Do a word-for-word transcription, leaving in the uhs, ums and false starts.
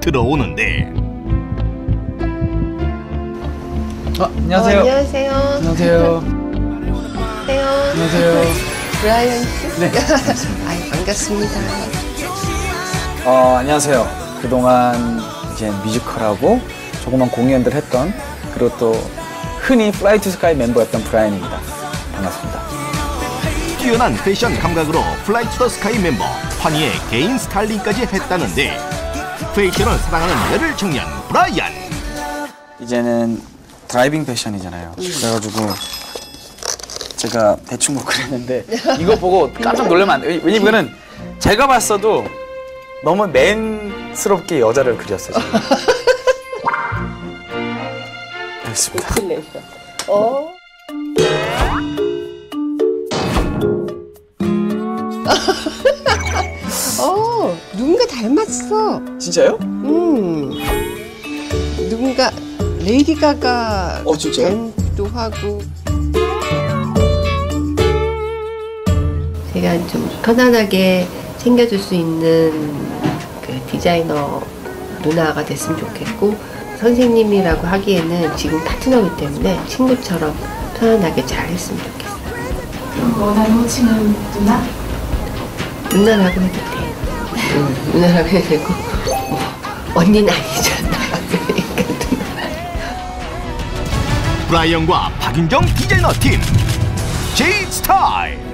들어오는데. 아, 안녕하세요. 어, 안녕하세요. 안녕하세요. 안녕하세요. 안녕하세요. 브라이언 씨. 네. 아이, 반갑습니다. 어, 안녕하세요. 그동안 이제 뮤지컬하고 조그만 공연들 했던, 그리고 또 흔히 플라이 투 스카이 멤버였던 브라이언입니다. 반갑습니다. 뛰어난 패션 감각으로 플라이 투 더 스카이 멤버 환희의 개인 스타일링까지 했다는데, 패션을 사랑하는 열혈 청년 브라이언. 이제는 드라이빙 패션이잖아요. 그래가지고 제가 대충 뭐 그랬는데 이거 보고 깜짝 놀라면 안 돼요. 왜냐면은 제가 봤어도 너무 맨스럽게 여자를 그렸어요. 알겠습니다. 어? 어, 누군가 닮았어. 진짜요? 음, 누군가 레이디가가 어, 닮기도 하고. 제가 좀 편안하게 챙겨줄 수 있는 그 디자이너 누나가 됐으면 좋겠고, 선생님이라고 하기에는 지금 파트너이기 때문에 친구처럼 편안하게 잘 했으면 좋겠어요. 뭐 닮은 친구 누나? 누나라고 해도 돼. 응, 누나라고 해도 되고, 뭐, 언니는 아니잖아. 그러니까 누나. 브라이언과 박윤정 디자이너 팀, 제이 스타일.